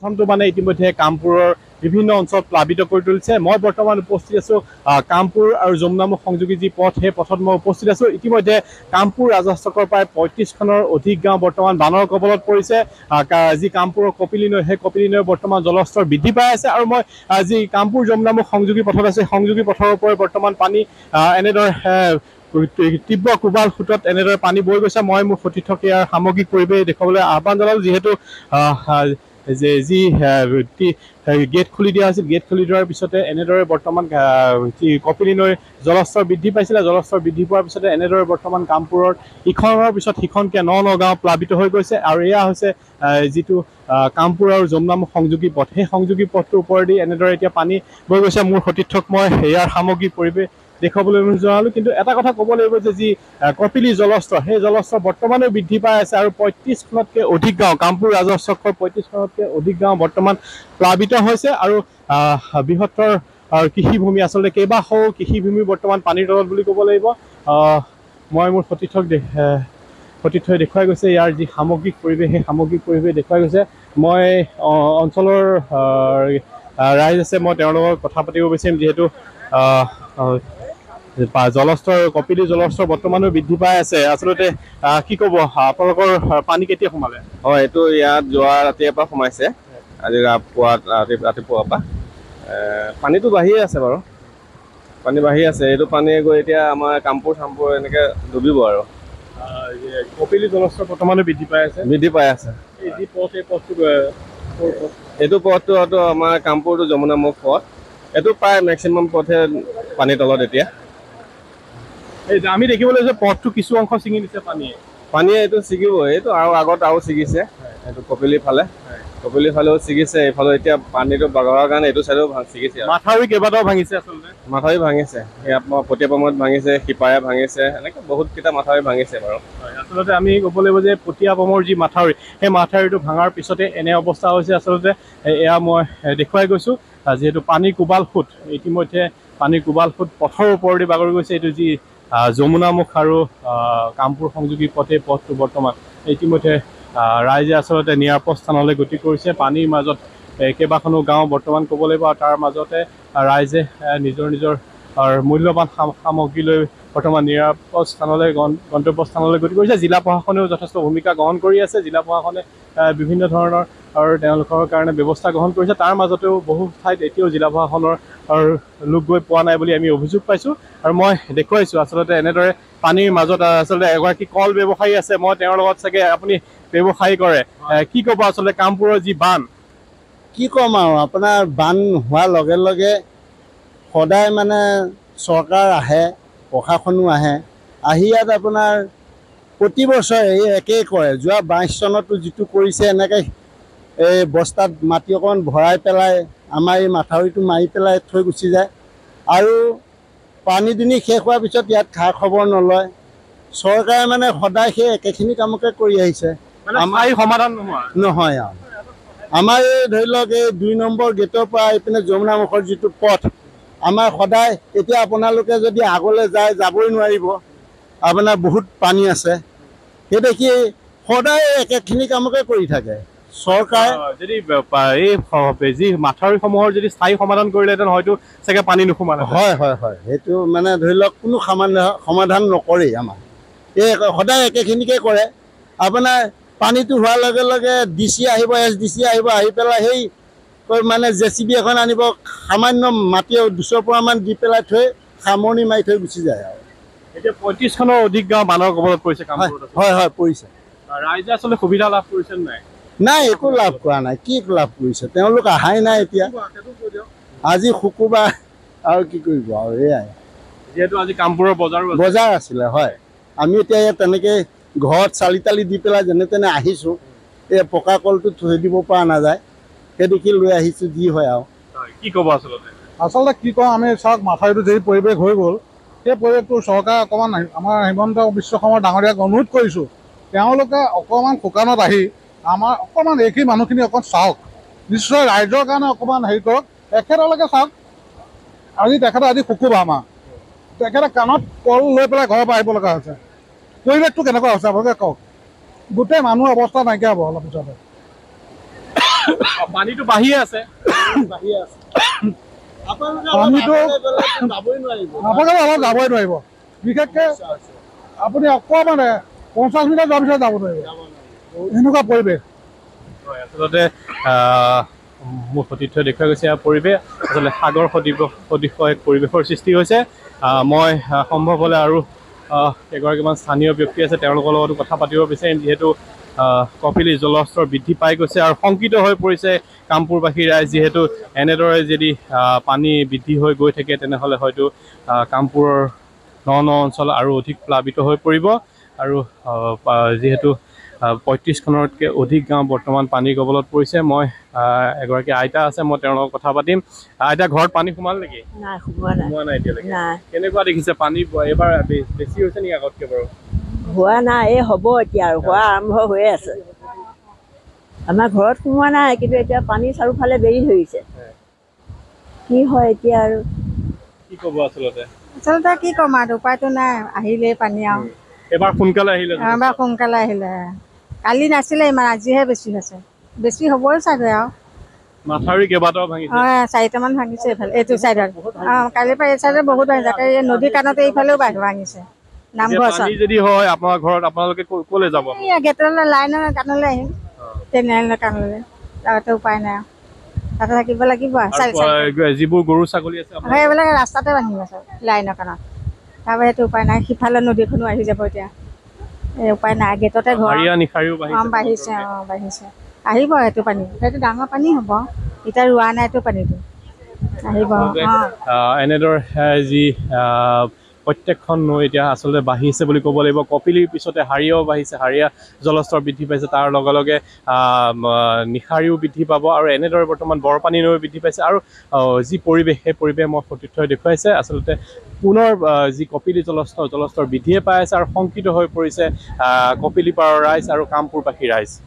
প্রথমটো মানে ইতিমধ্যে কামপুরের বিভিন্ন অঞ্চল প্লাবিত করে তুলিছে। মই বর্তমান উপস্থিত আছো কামপুর আর যমুনামুখ সংযোগী যে পথ, সেই পথত মই উপস্থিত আছো। ইতিমধ্যে কামপুর রাজহস্তকৰ প্রায় ৩৫খনৰ অধিক গাঁও বর্তমান বানৰ কবলত পৰিছে। যি কামপুরের কপিলি নৈ, সেই কপিলি নৈ বর্তমান জলস্তৰ বৃদ্ধি পাই আছে। আর মই যি কামপুর যমুনামুখ সংযোগী পথত আছে, সংযোগী পথৰ ওপৰত বর্তমান পানী এনেদৰে তীব্র কোবাল সুতত এনেদৰে পানী বৈ গৈছে। মই মোৰ সতীৰ্থক ইয়াৰ সামগ্রিক পরিবেশ দেখবলৈ আহ্বান জনালো। যেহেতু যে যি গেট খুলি দিয়া হয়েছিল, গেট খুলি দেওয়ার পিছতে এনেদরে বর্তমান কপিলি নৈর জলস্তৰ বৃদ্ধি পাইছিল। জলস্তৰ বৃদ্ধি পাওয়ার পিছতে এনেদরে বর্তমান কামপুরের ইখনৰ পিছত সিখনকে ন গাঁও প্লাবিত হয়ে গেছে। আর এয়া হচ্ছে যেটো কামপুর আর যমুনামুখ সংযোগী পথ, সেই সংযোগী পথটোৰ ওপৰেদি এনেদরে এতিয়া পানী বৈ গৈছে। মোৰ সতীৰ্থক মই ইয়াৰ সামগ্রিক পরিবেশ দেখবলৈ অনুৰোধ জনালো। কিন্তু এটা কথা কব লাগিব যে যি কপিলি জলস্তৰ, সেই জলস্তৰ বর্তমানে বৃদ্ধি পাই আছে। আৰু ৩৫খনতকৈ অধিক গাঁও, কামপুৰ ৰাজহস্তকৰ ৩৫খনতকৈ অধিক গাঁও বর্তমান প্লাবিত হৈছে। আৰু বৃহত্তৰ কৃষিভূমি, আচলতে কেইবাশ কৃষিভূমি বর্তমান পানীৰ তলত বুলি ক'ব লাগিব। মই মোৰ সতীৰ্থই দেখুৱাই গৈছে ইয়াৰ যি সামগ্রিক পরিবেশ, সেই সামগ্রিক পরিবেশ দেখুৱাই গৈছে। মই অঞ্চলৰ ৰাইজ আছে, মই তেওঁৰ লগত কথা পাতিব বিচাৰিম। যিহেতু জলস্তৰ, কপিলি জলস্তৰ বর্তমানেও বৃদ্ধি পাই আছে। আসলে কি কব, আপোনালোকৰ পানী কেতিয়া সোমালে? হয়, এইটো ইয়াত যোৱা ৰাতিৰ পৰা সোমাইছে, আজি ৰাতিপুৱাৰ পৰা পানীটো বাঢ়িয়ে আছে। বাৰু পানী বাঢ়ি আছে, এইটো পানী গৈ এতিয়া আমাৰ কামপুৰ চামপুৰ এনেকে ডুবিব। আৰু কপিলি জলস্তৰ বর্তমানে বৃদ্ধি পাই আছে, এইটো পথটো আমাৰ কামপুৰটো যমুনামুখ পথ, এইটো প্রায় ম্যাক্সিমাম পথে পানীৰ তলত। এতিয়া এই আমি দেখিবলৈ যে পথটো কিছু অংশ ছিঙি নিছে পানীয়ে, এইটো ছিঙিব, এইটো আৰু আগত আৰু ছিঙিছে। এইটো কপিলি ফালে, কপিলি ফালেও ছিঙিছে, এইফালে এতিয়া পানীটো বাগৰাৰ কাৰণে এইটো চাইডেও ছিঙিছে। মাথাউৰি কেইবাটাও ভাঙিছে, আচলতে মাথাউৰি ভাঙিছে, পতীয়াপামত ভাঙিছে, সিপাৰে ভাঙিছে, এনেকৈ বহুত কেইটা মাথাউৰি ভাঙিছে। বাৰু আচলতে আমি ক'ব লাগিব যে পতীয়াপামৰ যি মাথাউৰি, সেই মাথাউৰিটো ভাঙাৰ পিছতে এনে অৱস্থা হৈছে। আচলতে এয়া মই দেখুৱাই গৈছোঁ, যেহেতু পানীৰ কোবাল ফুট, ইতিমধ্যে পানীৰ কোবাল ফুট পথৰ ওপৰেদি বাগৰি গৈছে। এইটো যি যমুনামুখ আৰু কামপুৰ সংযোগী পথে, পথটো বৰ্তমান ইতিমধ্যে ৰাইজে আচলতে নিৰাপদ স্থানলৈ গতি কৰিছে। পানীৰ মাজত কেইবাখনো গাঁও বৰ্তমান ক'ব লাগিব, আৰু তাৰ মাজতে ৰাইজে নিজৰ নিজৰ মূল্যৱান সামগ্ৰী লৈ বৰ্তমান নিৰাপদ স্থানলৈ গন্তব্য স্থানলৈ গতি কৰিছে। জিলা প্ৰশাসনেও যথেষ্ট ভূমিকা গ্ৰহণ কৰি আছে। জিলা প্ৰশাসনে বিভিন্ন ধৰণৰ আৰু তেওঁলোকৰ কাৰণে ব্যৱস্থা গ্ৰহণ কৰিছে। তাৰ মাজতেও বহু ঠাইত এতিয়াও জিলা প্ৰশাসনৰ লোক গৈ পোৱা নাই বুলি আমি অভিযোগ পাইছোঁ। আৰু মই দেখুৱাইছোঁ আচলতে এনেদৰে পানীৰ মাজত আচলতে এগৰাকী কল ব্যৱসায়ী আছে, মই তেওঁৰ লগত চাগে আপুনি ব্যৱসায় কৰে, কি ক'ব আচলতে কামপুৰৰ যি বান? কি ক'ম আৰু, আপোনাৰ বান হোৱাৰ লগে লগে সদায় মানে চৰকাৰ আহে, প্ৰশাসনো আহে, আহি ইয়াত আপোনাৰ প্ৰতি বছৰে একেই কৰে। যোৱা ২২ চনতো যিটো কৰিছে, এনেকৈ এই বস্তাত মাটি অকণমান ভৰাই পেলাই আমাৰ এই মাথাউৰিটো মাৰি পেলাই থৈ গুচি যায়। আৰু পানী দুনি শেষ হোৱাৰ পিছত ইয়াত খা খবৰ নলয়। চৰকাৰে মানে সদায় সেই একেখিনি কামকে কৰি আহিছে, আমাৰ এই সমাধান নহয়। আৰু আমাৰ এই ধৰি লওক এই ২ নম্বৰ গেটৰ পৰা এইপিনে যমুনামুখৰ যিটো পথ, আমাৰ সদায় এতিয়া আপোনালোকে যদি আগলৈ যায়, যাবই নোৱাৰিব, আপোনাৰ বহুত পানী আছে। সেই দেখি সদায় একেখিনি কামকে কৰি থাকে চৰকাৰে। যদি এই যি মাথাউৰিসমূহৰ যদি স্থায়ী সমাধান কৰিলেহেঁতেন, হয়তো চাগে পানী নোসোমালে। হয় হয় হয়, সেইটো মানে ধৰি লওক কোনো সমাধান নকৰেই। আমাৰ এই সদায় একেখিনিকে কৰে। আপোনাৰ পানীটো হোৱাৰ লগে লগে DC আহিব, SDC আহিব, আহি পেলাই সেই মানে JCB এখন আনিব, সামান্য মাটি ২০০ পোৰামান দি পেলাই থৈ সামৰণি মাৰি থৈ গুচি যায়। আৰু এতিয়া ৩৫খনৰ অধিক গাঁও বানৰ কবলত পৰিছে। হয় হয়, পৰিছে। ৰাইজে আচলতে সুবিধা লাভ কৰিছে নাই? নাই, একো লাভ কৰা নাই। কি লাভ কৰিছে তেওঁলোক, অহাই নাই। এতিয়া আজি শুকুৰবাৰ আৰু কি কৰিব আৰু, এয়াই। যিহেতু আজি কামপুৰৰ বজাৰ আছিলে, হয়, আমি এতিয়া ইয়াত তেনেকৈ ঘৰত চালি তালি দি পেলাই যেনে তেনে আহিছোঁ। এই পকা কলটো থৈ দিব পৰা নাযায়, সেইদিকি লৈ আহিছোঁ, যি হয় আৰু। কি ক'ব আচলতে, কি কওঁ আমি, চাওক মাথাউৰিটো যি পৰিৱেশ হৈ গ'ল, সেই পৰিৱেশটো চৰকাৰে অকণমান আমাৰ হিমন্ত বিশ্ব শৰ্মা ডাঙৰীয়াক অনুৰোধ কৰিছোঁ, তেওঁলোকে অকণমান শুকানত আহি আমাৰ অকণমান এইখিনি মানুহখিনি অকণ চাওক, নিশ্চয় ৰাইজৰ কাৰণে অকণমান হেৰি কৰক, তেখেতলৈকে চাওক। আজি তেখেতে আজি শুকুৰবাৰ, আমাৰ তেখেতে কাণত কল লৈ পেলাই ঘৰৰ পৰা আহিব লগা হৈছে। পৰিৱেশটো কেনেকুৱা হৈছে আপোনালোকে কওক, গোটেই মানুহৰ অৱস্থা নাইকিয়া হ'ব অলপ পিছতে। পানীটো বাহিয়ে আছে, যাবই নোৱাৰিব। বিশেষকে আপুনি অকণমান ৫০ মিটাৰ যোৱাৰ পিছত যাব নোৱাৰিব, এনেকুৱা পৰিৱেশ। আচলতে মোৰ সতীৰ্থই দেখুৱাই গৈছে পৰিৱেশ, আচলতে সাগৰ সদৃশ এক পৰিৱেশৰ সৃষ্টি হৈছে। মই সম্ভৱ হ'লে আৰু কেইগৰাকীমান স্থানীয় ব্যক্তি আছে, তেওঁলোকৰ লগতো কথা পাতিব বিচাৰিম। যিহেতু কপিলি জলস্তৰ বৃদ্ধি পাই গৈছে আৰু শংকিত হৈ পৰিছে কামপুৰবাসী ৰাইজ। যিহেতু এনেদৰে যদি পানী বৃদ্ধি হৈ গৈ থাকে, তেনেহ'লে হয়তো কামপুৰৰ ন অঞ্চল আৰু অধিক প্লাবিত হৈ পৰিব। আৰু যিহেতু ৩৫খনতকৈ অধিক গাঁও বৰ্তমান পানীৰ কবলত পৰিছে। মই এগৰাকী আইতা আছে, মই তেওঁৰ লগত কথা পাতিম। আইতা, ঘৰত পানী সোমাল নেকি? সোমোৱা নাই এতিয়ালৈকে। কেনেকুৱা দেখিছে পানী? এইবাৰ বেছি হৈছে নেকি আগতকৈ? বাৰু হোৱা নাই, এই হ'ব এতিয়া আৰু হোৱা আৰম্ভ হৈয়ে আছে। আমাৰ ঘৰত সোমোৱা নাই, কিন্তু এতিয়া পানী চাৰিওফালে বেৰি ধৰিছে। কি হয় এতিয়া আৰু কি ক'ব? আচলতে কি ক'ম আৰু উপায়তো নাই, আহিলেই পানী আৰু। এবাৰ সোনকালে আহিলে, কালি নাছিলে ইমান, আজিহে বেছি হৈছে। বেছি হ'বই চাগে আৰু। মাথাউৰি কেইবাটাও ভাঙিছে, ৪টামান ভাঙিছে এইফালে, এইটো চাইডত। কালিৰ পৰা এই চাইডত বহুত ভাঙিছে, তাতে এই নদীৰ কাণতে এইফালেও ভাঙিছে। নামঘৰ যদি হয় আপোনাৰ ঘৰত, আপোনালোকে ক'লৈ যাব? গেটলৈ, লাইনৰ কাণলৈ আহিম, ট্ৰেইনৰ কাণলৈ। তাতে উপায় নাই, তাতে থাকিব লাগিব। যিবোৰ গৰু ছাগলী আছে সেইবিলাক ৰাস্তাতে ভাঙি আছে, লাইনৰ কাণত। তাৰপৰা সেইটো উপায় নাই, সিফালে নদীখনো আহি যাব এতিয়া। এই উপায় নাই, গেটতে ঘৰ বাঢ়িছে। বাঢ়িছে, আহিব সেইটো পানী। সেইটো ডাঙৰ পানী হ'ব, এতিয়া ৰোৱা নাইতো পানীটো আহিব। এনেদৰে যি প্ৰত্যেকখন নৈ এতিয়া আচলতে বাঢ়িছে বুলি ক'ব লাগিব। কপিলিৰ পিছতে হাৰিয়াও বাঢ়িছে, হাৰিয়া জলস্তৰ বৃদ্ধি পাইছে। তাৰ লগে লগে নিশাৰিও বৃদ্ধি পাব। আৰু এনেদৰে বৰ্তমান বৰপানী নৈ বৃদ্ধি পাইছে। আৰু যি পৰিৱেশ, সেই পৰিৱেশ মই সতীৰ্থই দেখুৱাইছে। আচলতে পুনৰ যি কপিলি জলস্তৰ বৃদ্ধিয়ে পাই আছে আৰু শংকিত হৈ পৰিছে কপিলি পাৰৰ ৰাইজ আৰু কামপুৰবাসী ৰাইজ।